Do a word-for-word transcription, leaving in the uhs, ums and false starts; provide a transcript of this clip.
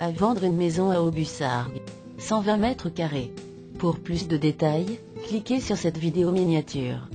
à vendre une maison à Aubussargues, cent vingt mètres carrés. Pour plus de détails, cliquez sur cette vidéo miniature.